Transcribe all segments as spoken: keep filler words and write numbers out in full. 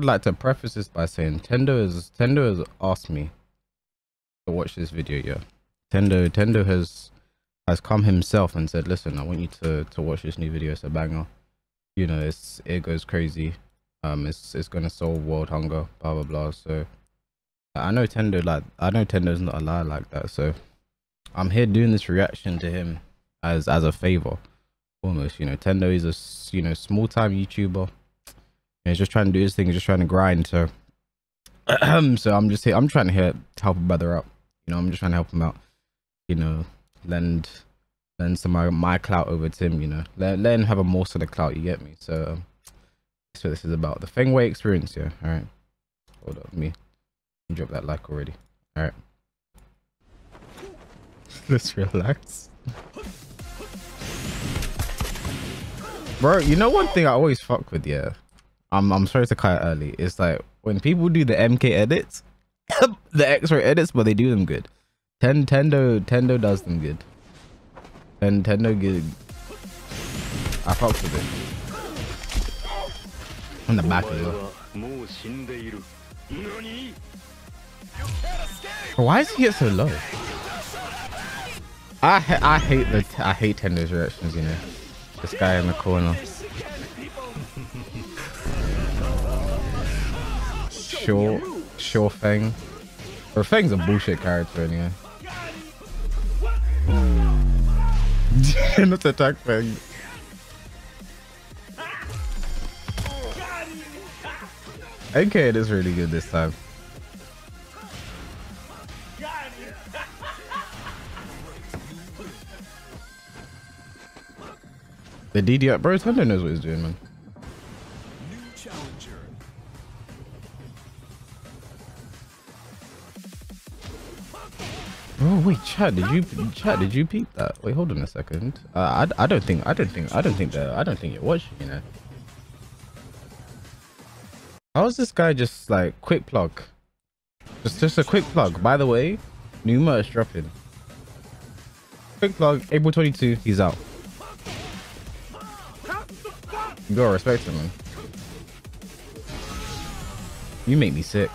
would like to preface this by saying Tendo is Tendo has asked me to watch this video. Yeah, Tendo Tendo has has come himself and said, listen, I want you to to watch this new video. It's a banger. You know, it's it goes crazy. Um, it's it's gonna solve world hunger. Blah blah blah. So I know Tendo like I know Tendo's not a liar like that. So I'm here doing this reaction to him as as a favor, almost. You know, Tendo is a you know small time YouTuber. He's just trying to do his thing. He's just trying to grind. So, so I'm just here. I'm trying to help help a brother out. You know, I'm just trying to help him out. You know, lend lend some of my clout over to him. You know, let let him have a morsel of the clout. You get me? So, um, that's what this is about. The Feng Wei experience. Yeah. All right. Hold up, me. You dropped that like already. All right. Let's relax. Bro, you know one thing I always fuck with, yeah. I'm I'm sorry to cut it early. It's like when people do the M K edits, the X-Ray edits, but they do them good. Ten Tendo Tendo does them good. And Tendo good. I fucked with it. On the back as well. Why does he get so low? I ha I hate the t I hate Tendo's reactions. You know, this guy in the corner. Sure, sure Feng. Or Feng's a bullshit character anyway. Let's attack Feng. Okay, it is really good this time. The D D R, bro, Tendo knows what he's doing, man. Oh wait, chat, did you chat? Did you peep that? Wait, hold on a second. Uh, I I don't think I don't think I don't think that I don't think you're watching. You know, how is this guy just like quick plug? Just just a quick plug. By the way, new merch dropping. Quick plug, April twenty-second. He's out. You gotta respect him, man. You make me sick.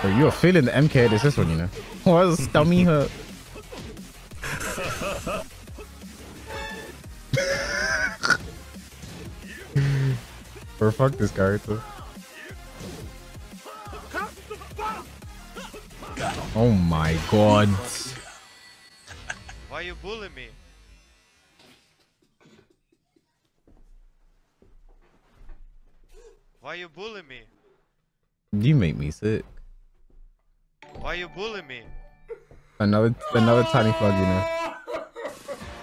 Bro, you're feeling the M K. This is one, you know. Why does stomach hurt? Bro, fuck this character. Oh my god. Why you bullying me? Why you bullying me? You make me sick. Why you bullying me? Another another tiny plug, you know.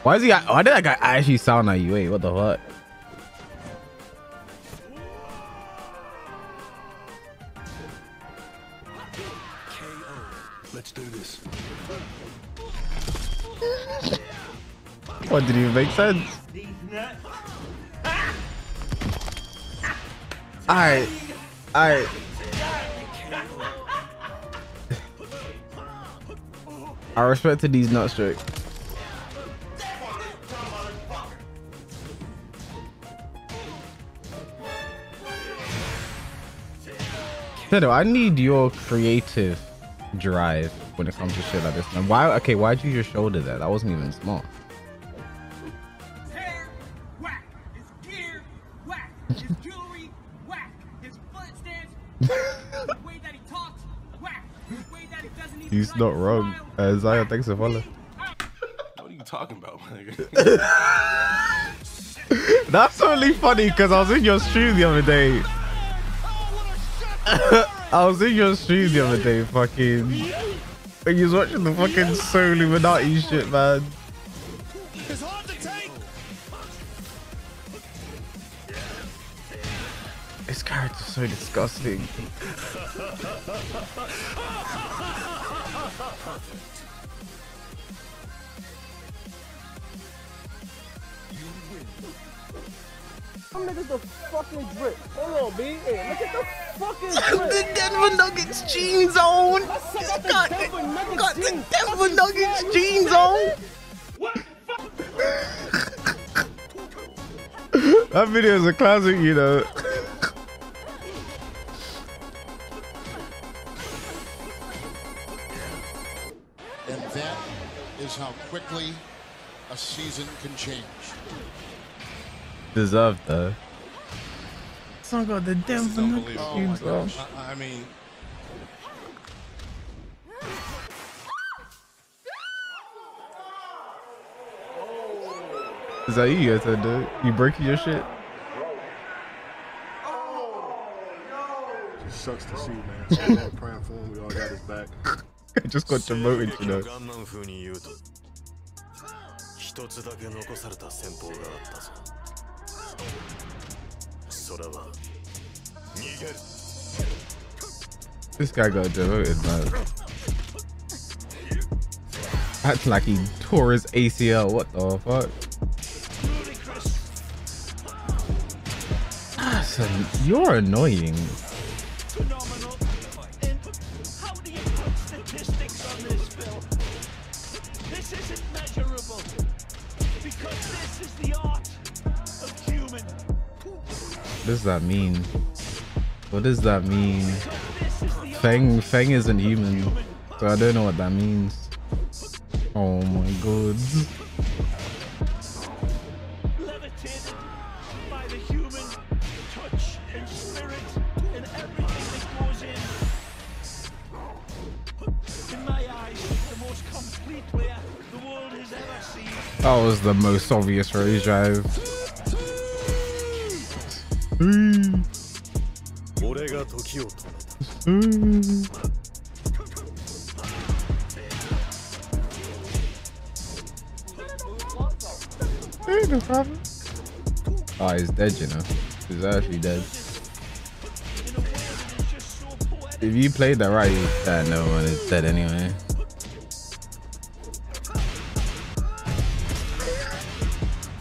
Why is he? Why did that guy actually sound like you? Wait, what the fuck? K O. Let's do this. What didn't even make sense? All right, all right. I respected these nuts joke. Tendo, I need your creative drive when it comes to shit like this. And why? Okay, why'd you just shoulder that? That wasn't even smart. Hair whack, his gear whack, his jewelry whack, his foot stance whack, the way that he talks whack, the way that he doesn't even. He's not wrong. Uh, Zion, thanks for following. What are you talking about, my nigga? That's only funny because I was in your stream the other day. I was in your stream the other day, fucking. When you was watching the fucking Soluminati shit, man. It's hard to take. This character's so disgusting. Perfect. You win. Some niggas the fucking drip. Hold on, B. Hey, look at the fucking drip. The Denver Nuggets jeans on. Got the Denver Nuggets, got the Denver Nuggets jeans on. What the fuck? That video is a classic, you know. And that is how quickly a season can change. Deserved though. Song got the Denver Nuggets. Oh gosh. I, I mean. Is that you guys had to do? You breaking your shit? Just sucks to see, man. We all praying for him. We all got his back. I just got demoted, you know. This guy got demoted, man. Acting like he tore his A C L. What the fuck? You're annoying. Phenomenal. And how do you put statistics on this, Bill? This isn't measurable because this is the art of human. What does that mean? What does that mean? Feng Feng isn't human, so I don't know what that means. Oh my god. That was the most obvious raise drive. No problem. Oh, he's dead, you know. He's actually dead. If you played that right, you'd uh, no one is dead anyway.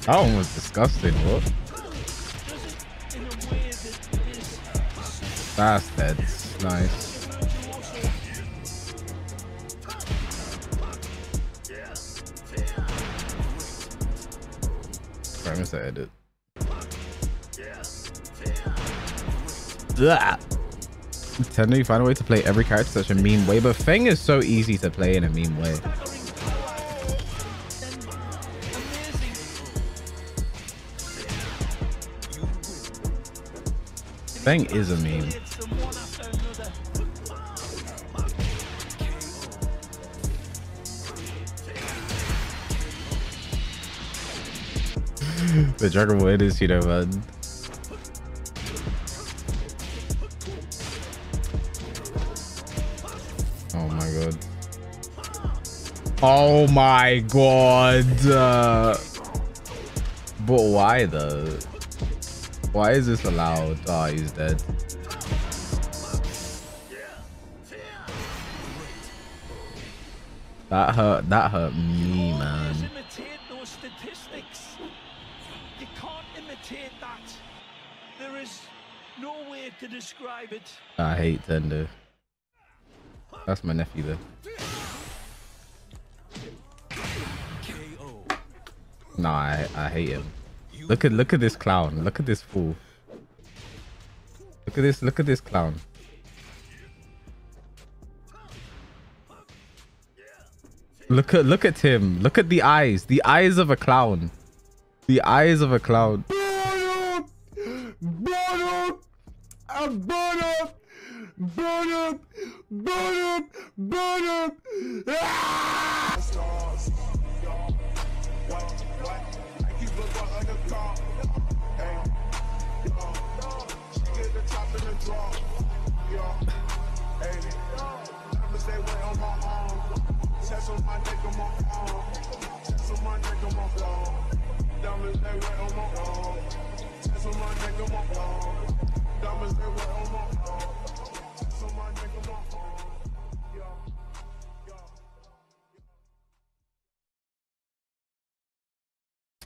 That one was disgusting, what? That's dead. Nice. Right, I missed that edit. Blah. Tendo, you find a way to play every character such a mean way, but Feng is so easy to play in a mean way. Feng is a meme. The Dragon Wood is, you know, man. Oh my god. Oh my god. Uh, but why though? Why is this allowed? Ah, oh, he's dead. That hurt. That hurt me, man. You can't imitate that. There is no way to describe it. I hate Tendo. That's my nephew, though. No, I I hate him. Look at look at this clown. Look at this fool. Look at this. Look at this clown. Look at look at him. Look at the eyes. The eyes of a clown. The eyes of a clown. Burn up! Burn up! I burn up! Burn up! Burn up! Burn up! Ah!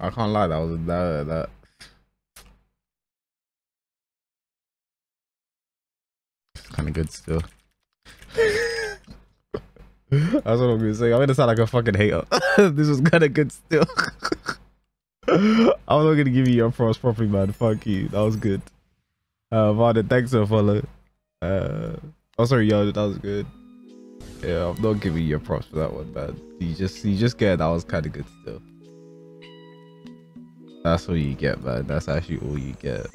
I can't lie, that was that that kind of good still. That's what I'm gonna say. I'm gonna sound like a fucking hater. This was kind of good still. I'm not gonna give you your props properly, man. Fuck you. That was good. Uh, Varda, thanks for follow. Uh, oh, sorry, yo, that was good. Yeah, I'm not giving you your props for that one, man. You just, you just get that was kind of good still. That's all you get, man. That's actually all you get.